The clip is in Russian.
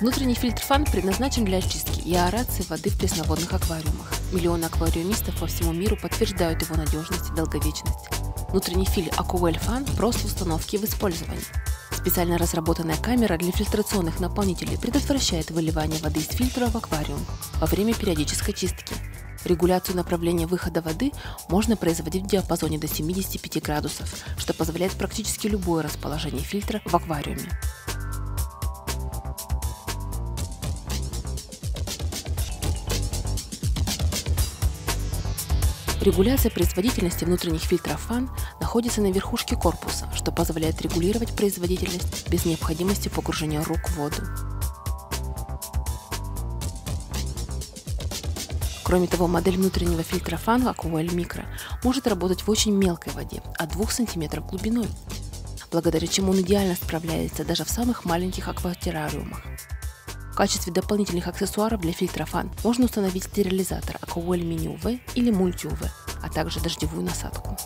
Внутренний фильтр FAN предназначен для очистки и аэрации воды в пресноводных аквариумах. Миллионы аквариумистов по всему миру подтверждают его надежность и долговечность. Внутренний фильтр AQUAEL FAN прост в установке и в использовании. Специально разработанная камера для фильтрационных наполнителей предотвращает выливание воды из фильтра в аквариум во время периодической чистки. Регуляцию направления выхода воды можно производить в диапазоне до 75 градусов, что позволяет практически любое расположение фильтра в аквариуме. Регуляция производительности внутренних фильтров FAN находится на верхушке корпуса, что позволяет регулировать производительность без необходимости погружения рук в воду. Кроме того, модель внутреннего фильтра FAN AQUAEL Micro может работать в очень мелкой воде, от 2 см глубиной, благодаря чему он идеально справляется даже в самых маленьких акватеррариумах. В качестве дополнительных аксессуаров для фильтра FAN можно установить стерилизатор AQUAEL Mini UV или Multi UV, а также дождевую насадку.